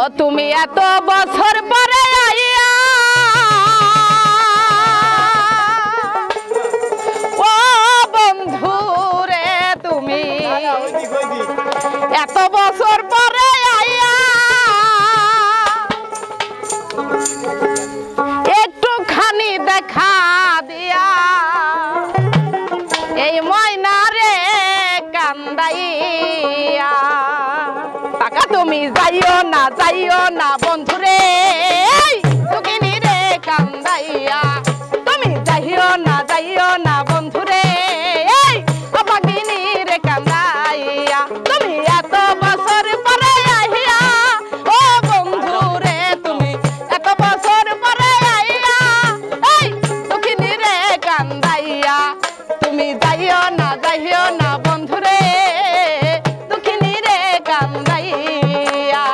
ও তুমি এত বছর পরে আইয়া ও বন্ধু রে তুমি এত বছর পরে আইয়া একটু খানি দেখা দিয়া এই ময়না রে কান্দাইয়া টাকা তুমি যাইও না যাইও না বন্ধু রে দুকিনি রে কান্দাইয়া তুমি যাইও না বন্ধু রে বাগিনি রে কান্দাইয়া তুমি এত বছর পরে আইয়া ও বন্ধু রে তুমি এত বছর পরে আইয়া এই দুকিনি রে কান্দাইয়া তুমি যাইও না যাইও না বন্ধু রে দুকিনি রে কান্দাইয়া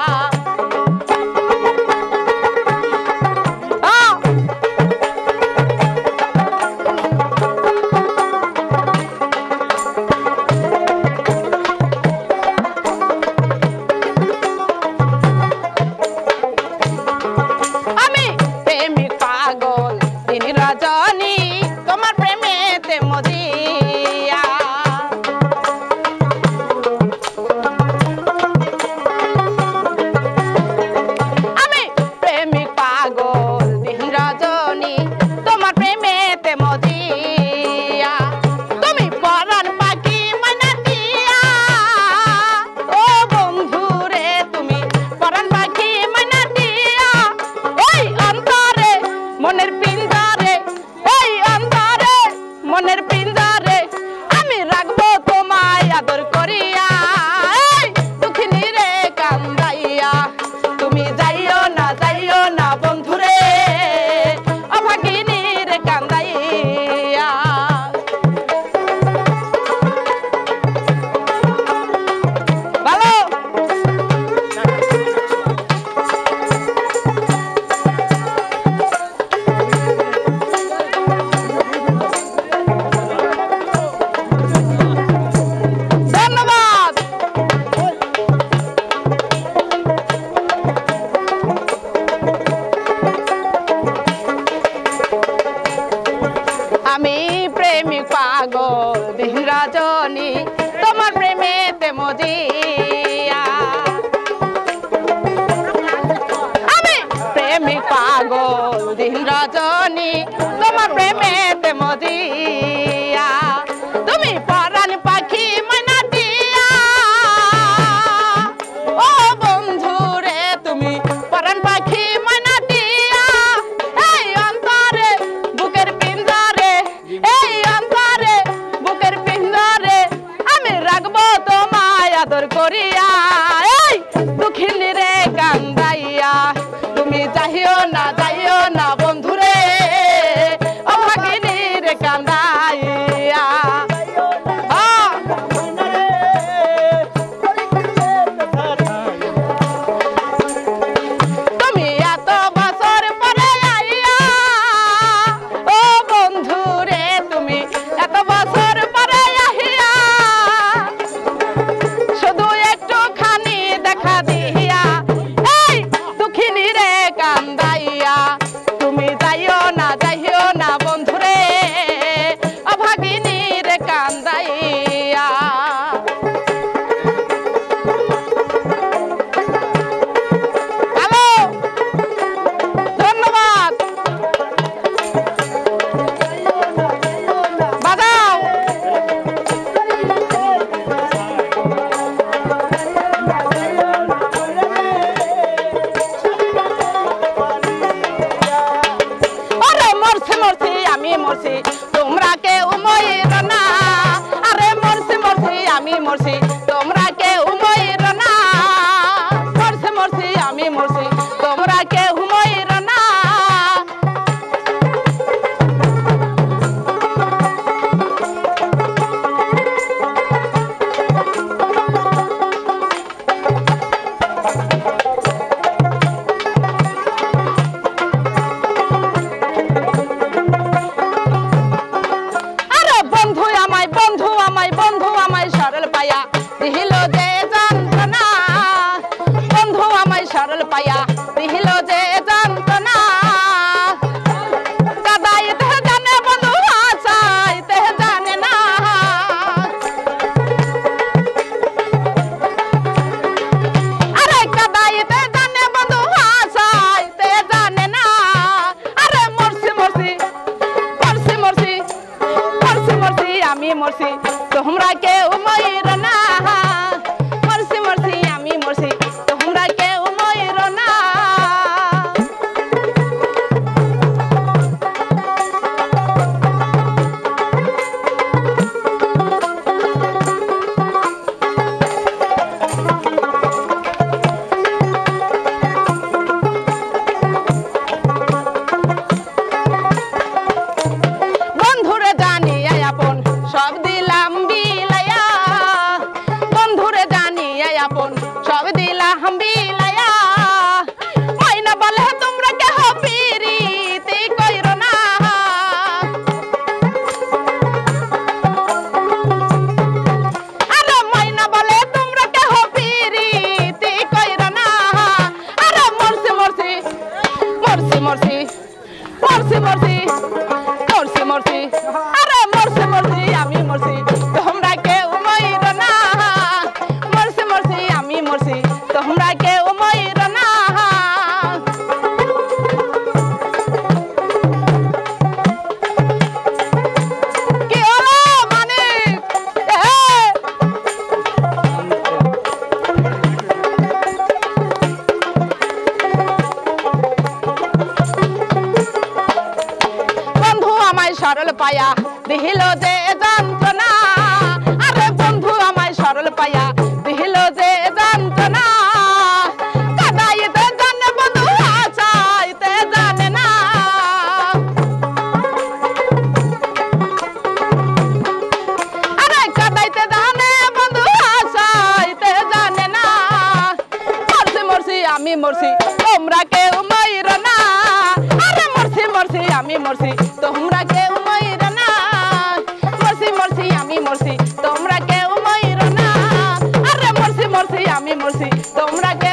Don't break it.